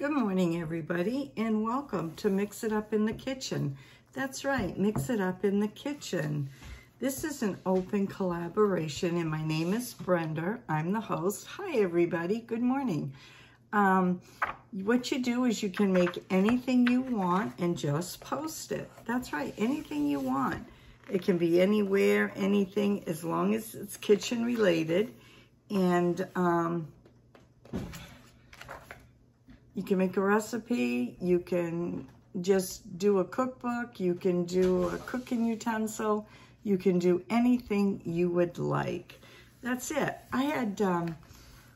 Good morning, everybody, and welcome to Mix It Up in the Kitchen. That's right, Mix It Up in the Kitchen. This is an open collaboration, and my name is Brenda. I'm the host. Hi, everybody. Good morning. What you do is you can make anything you want and just post it. That's right, anything you want. It can be anywhere, anything, as long as it's kitchen related. And you can make a recipe, you can just do a cookbook, you can do a cooking utensil, you can do anything you would like. That's it. I had,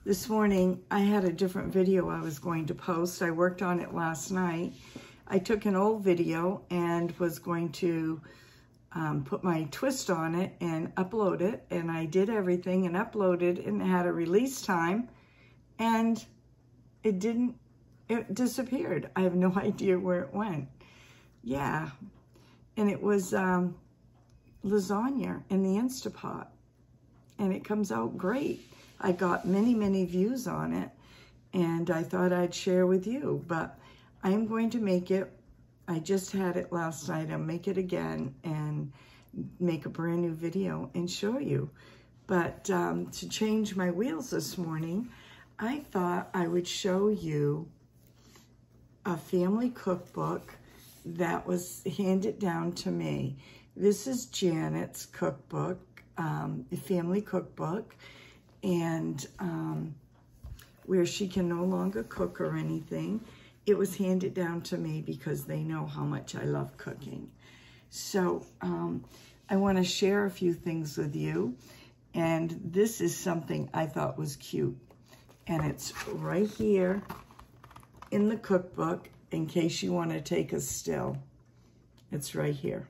this morning, I had a different video I was going to post. I worked on it last night. I took an old video and was going to put my twist on it and upload it, and I did everything and uploaded and had a release time, and it disappeared. I have no idea where it went. Yeah, and it was lasagna in the Instapot, and it comes out great. I got many, many views on it, and I thought I'd share with you, but I'm going to make it. I just had it last night. I'll make it again and make a brand new video and show you. But to change my wheels this morning, I thought I would show you a family cookbook that was handed down to me. This is Janet's cookbook, family cookbook, and where she can no longer cook or anything. It was handed down to me because they know how much I love cooking. So I want to share a few things with you. And this is something I thought was cute. And it's right here in the cookbook in case you want to take a still. It's right here.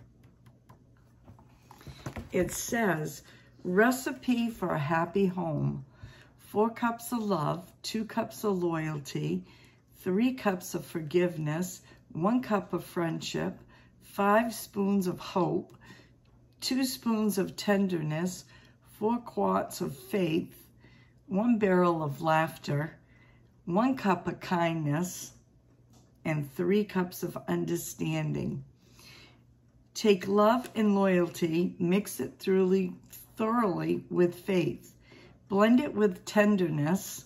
It says, recipe for a happy home. 4 cups of love, 2 cups of loyalty, 3 cups of forgiveness, 1 cup of friendship, 5 spoons of hope, 2 spoons of tenderness, 4 quarts of faith, 1 barrel of laughter, 1 cup of kindness, and 3 cups of understanding. Take love and loyalty, mix it thoroughly with faith, blend it with tenderness,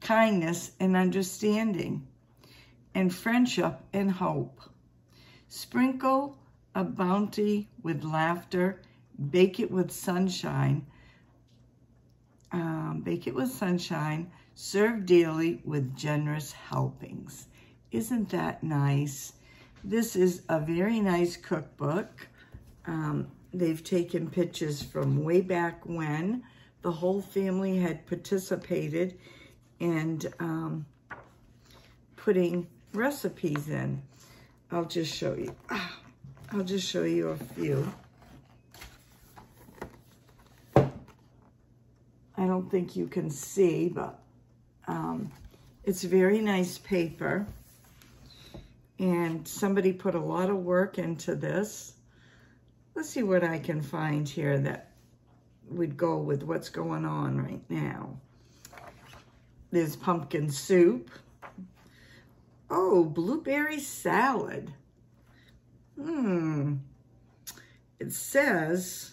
kindness and understanding, and friendship and hope. Sprinkle a bounty with laughter, bake it with sunshine, serve daily with generous helpings. Isn't that nice? This is a very nice cookbook. They've taken pictures from way back when the whole family had participated and putting recipes in. I'll just show you a few. I don't think you can see, but it's very nice paper. And somebody put a lot of work into this. Let's see what I can find here that would go with what's going on right now. There's pumpkin soup. Oh, blueberry salad. It says,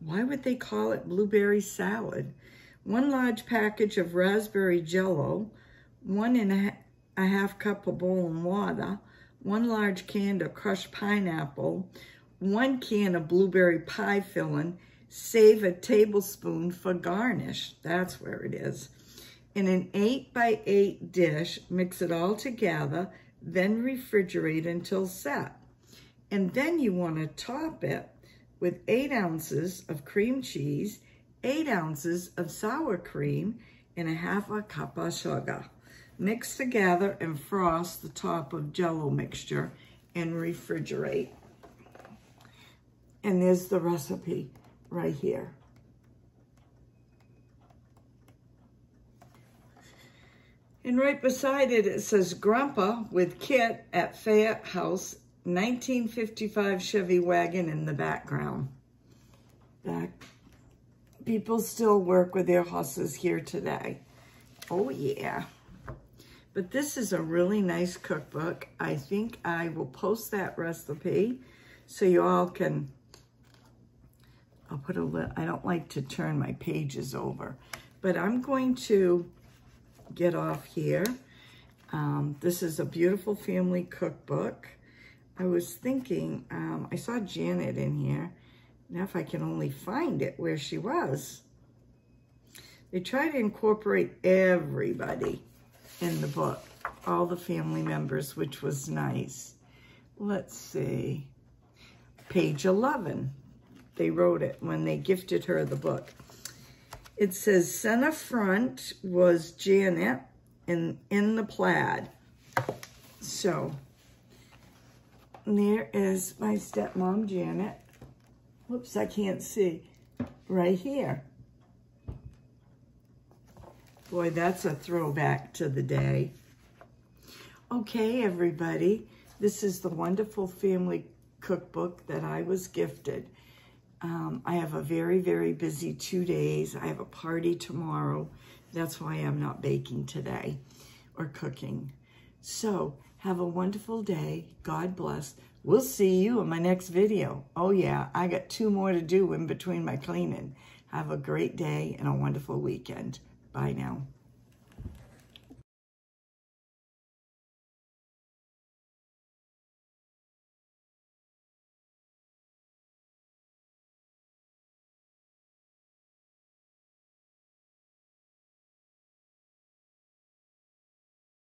why would they call it blueberry salad? 1 large package of raspberry Jello, 1 and a half cup of boiling water, 1 large can of crushed pineapple, 1 can of blueberry pie filling, save a tablespoon for garnish. That's where it is. In an 8x8 dish, mix it all together, then refrigerate until set. And then you want to top it with 8 ounces of cream cheese, 8 ounces of sour cream, and ½ cup of sugar. Mix together and frost the top of Jello mixture and refrigerate. And there's the recipe right here. And right beside it, it says Grandpa with Kit at Fayette House, 1955 Chevy Wagon in the background. People still work with their horses here today. Oh yeah, But this is a really nice cookbook. I think I will post that recipe so you all can, I'll put a little, I don't like to turn my pages over, but I'm going to get off here. This is a beautiful family cookbook. I was thinking, I saw Janet in here. Now if I can only find it where she was. They try to incorporate everybody in the book, all the family members, which was nice. Let's see, page 11. They wrote it when they gifted her the book. It says, center front was Janet in the plaid. So there is my stepmom, Janet. Whoops, I can't see. Right here. Boy, that's a throwback to the day. Okay, everybody. This is the wonderful family cookbook that I was gifted. I have a very, very busy 2 days. I have a party tomorrow. That's why I'm not baking today or cooking. So have a wonderful day. God bless. We'll see you in my next video. Oh yeah, I got 2 more to do in between my cleaning. Have a great day and a wonderful weekend. Bye now.